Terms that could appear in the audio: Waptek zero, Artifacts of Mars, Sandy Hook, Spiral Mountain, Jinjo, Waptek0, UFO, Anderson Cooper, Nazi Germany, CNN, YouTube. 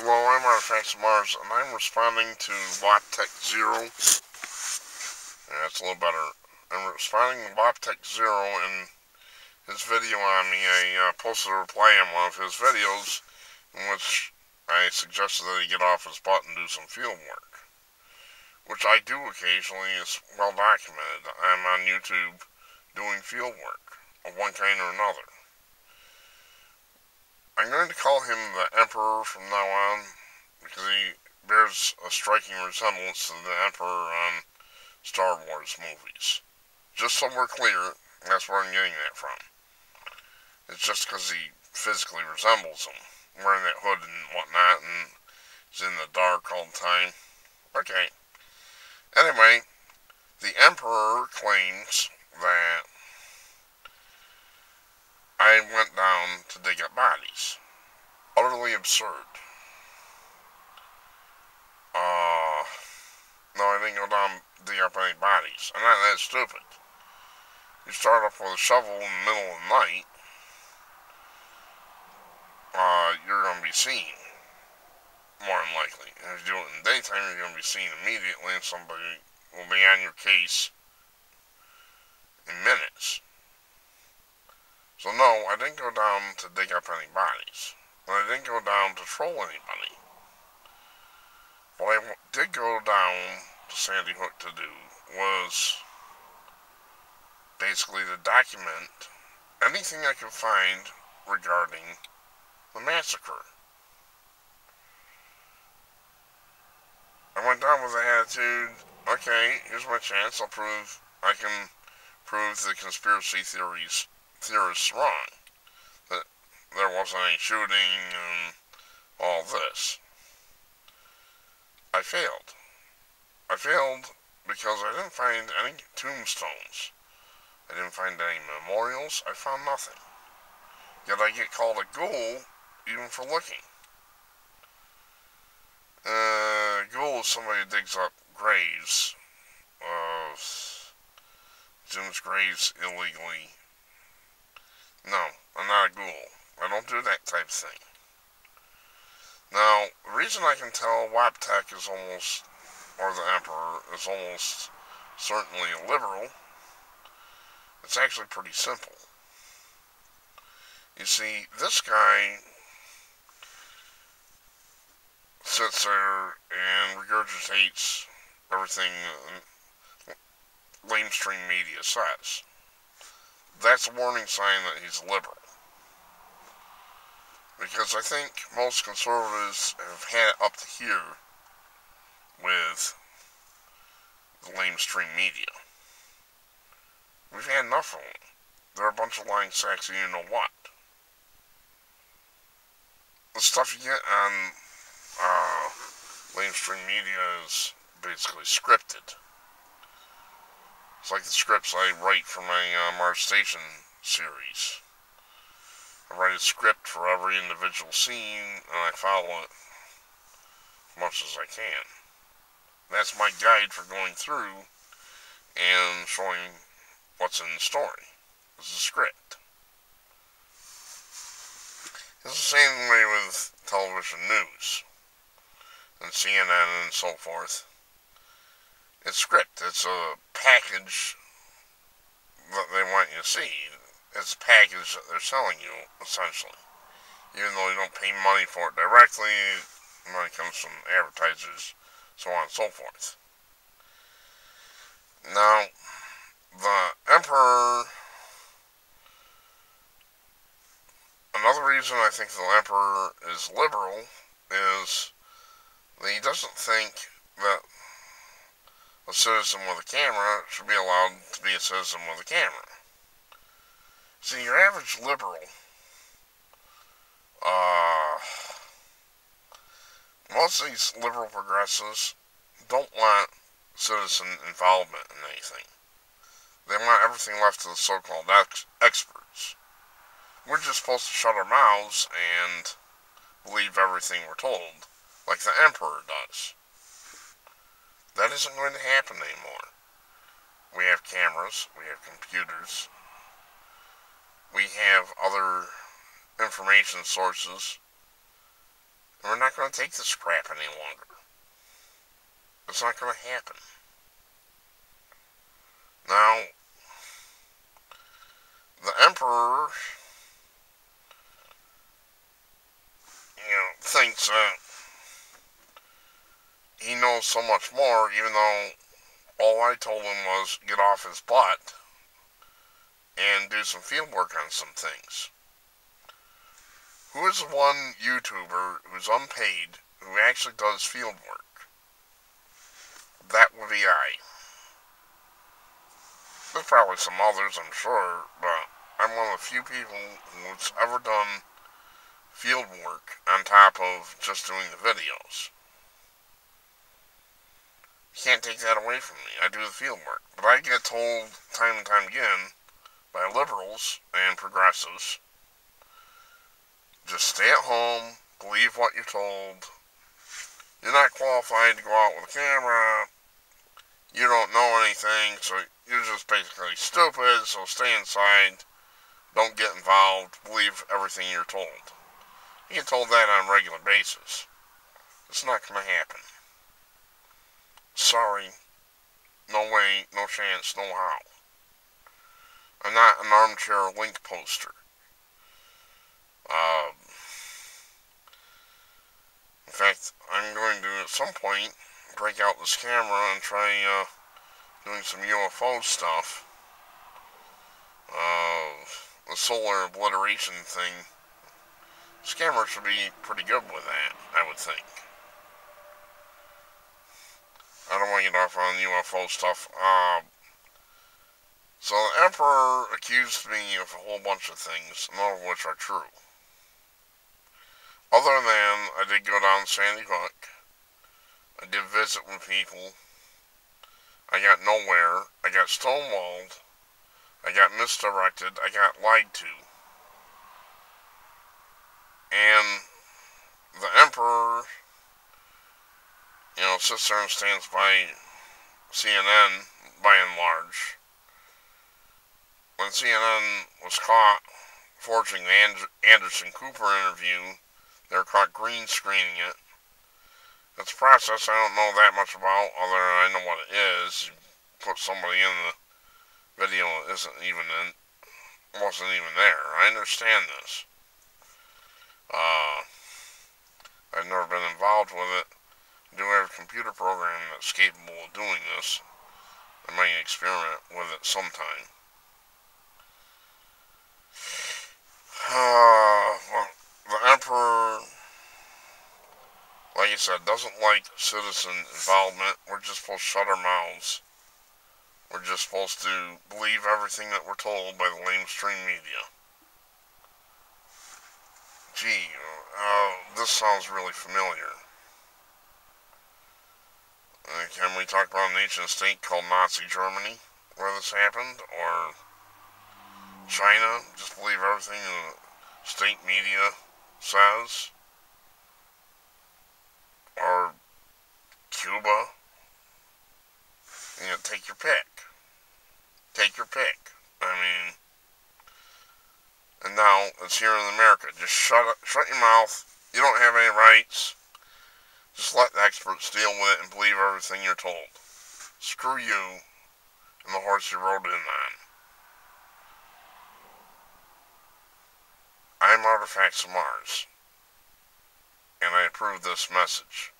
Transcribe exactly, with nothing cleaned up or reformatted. Hello, I'm Artifacts of Mars, and I'm responding to Waptek zero. Yeah, that's a little better. I'm responding to Waptek zero and his video on me. I uh, posted a reply on one of his videos in which I suggested that he get off his butt and do some field work, which I do occasionally. It's well documented. I'm on YouTube doing field work of one kind or another. I'm going to call him the Emperor from now on because he bears a striking resemblance to the Emperor on Star Wars movies. Just so we're clear, that's where I'm getting that from. It's just because he physically resembles him, wearing that hood and whatnot, and he's in the dark all the time. Okay. Anyway, the Emperor claims that I went down to dig up bodies. Utterly absurd. Uh, no, I didn't go down to dig up any bodies. I'm not that stupid. You start off with a shovel in the middle of the night, uh, you're going to be seen, more than likely. And if you do it in the daytime, you're going to be seen immediately, and somebody will be on your case in minutes. So no, I didn't go down to dig up any bodies, and I didn't go down to troll anybody. What I w did go down to Sandy Hook to do was basically to document anything I could find regarding the massacre. I went down with the attitude, okay, here's my chance, I'll prove, I can prove the conspiracy theories theorists wrong, that there wasn't any shooting and all this. I failed. I failed because I didn't find any tombstones. I didn't find any memorials. I found nothing. Yet I get called a ghoul even for looking. Uh, ghoul is somebody who digs up graves, uh, tombs, graves illegally. No, I'm not a ghoul. I don't do that type of thing. Now, the reason I can tell Waptek is almost, or the Emperor, is almost certainly a liberal, it's actually pretty simple. You see, this guy sits there and regurgitates everything lamestream media says. That's a warning sign that he's liberal. Because I think most conservatives have had it up to here with the lamestream media. We've had enough of them. They're a bunch of lying sacks and you know what. The stuff you get on uh, lamestream media is basically scripted. It's like the scripts I write for my uh, Mars Station series. I write a script for every individual scene, and I follow it as much as I can. That's my guide for going through and showing what's in the story. It's a script. It's the same way with television news, and C N N and so forth. It's script. It's a package that they want you to see. It's a package that they're selling you, essentially. Even though you don't pay money for it directly, money comes from advertisers, so on and so forth. Now, the Emperor... Another reason I think the Emperor is liberal is that he doesn't think that a citizen with a camera should be allowed to be a citizen with a camera. See, your average liberal, uh, most of these liberal progressives don't want citizen involvement in anything. They want everything left to the so-called ex experts. We're just supposed to shut our mouths and believe everything we're told, like the Emperor does. That isn't going to happen anymore. We have cameras, we have computers, we have other information sources, And we're not going to take this crap any longer. It's not going to happen. Now, the Emperor, you know, thinks that he knows so much more, even though all I told him was get off his butt and do some field work on some things. Who is the one YouTuber who's unpaid who actually does field work? That would be I. There's probably some others, I'm sure, but I'm one of the few people who's ever done field work on top of just doing the videos. You can't take that away from me. I do the field work. But I get told time and time again by liberals and progressives, just stay at home, believe what you're told, you're not qualified to go out with a camera, you don't know anything, so you're just basically stupid, so stay inside, don't get involved, believe everything you're told. You get told that on a regular basis. It's not going to happen. Sorry. No way, no chance, no how. I'm not an armchair link poster. Um, in fact, I'm going to, at some point, break out this camera and try uh, doing some U F O stuff. Uh, the solar obliteration thing. This camera should be pretty good with that, I would think. I don't want to get off on U F O stuff. Uh, so the Emperor accused me of a whole bunch of things, none of which are true. Other than, I did go down Sandy Hook, I did visit with people, I got nowhere, I got stonewalled, I got misdirected, I got lied to. And the Emperor, you know, sits there and stands by C N N, by and large. When C N N was caught forging the And- Anderson Cooper interview, they were caught green screening it. It's a process I don't know that much about, other than I know what it is. You put somebody in the video that isn't even in, wasn't even there. I understand this. Uh, I've never been involved with it. I do have a computer program that's capable of doing this. I might experiment with it sometime. Uh, well, the Emperor, like I said, doesn't like citizen involvement. We're just supposed to shut our mouths. We're just supposed to believe everything that we're told by the mainstream media. Gee, uh, this sounds really familiar. Uh, can we talk about a nation state called Nazi Germany, where this happened, or China? Just believe everything the state media says, or Cuba, you know, take your pick, take your pick, I mean, and now it's here in America, just shut up, shut your mouth, you don't have any rights, just let the experts deal with it and believe everything you're told, screw you and the horse you rode in on. I'm Artifacts of Mars, and I approve this message.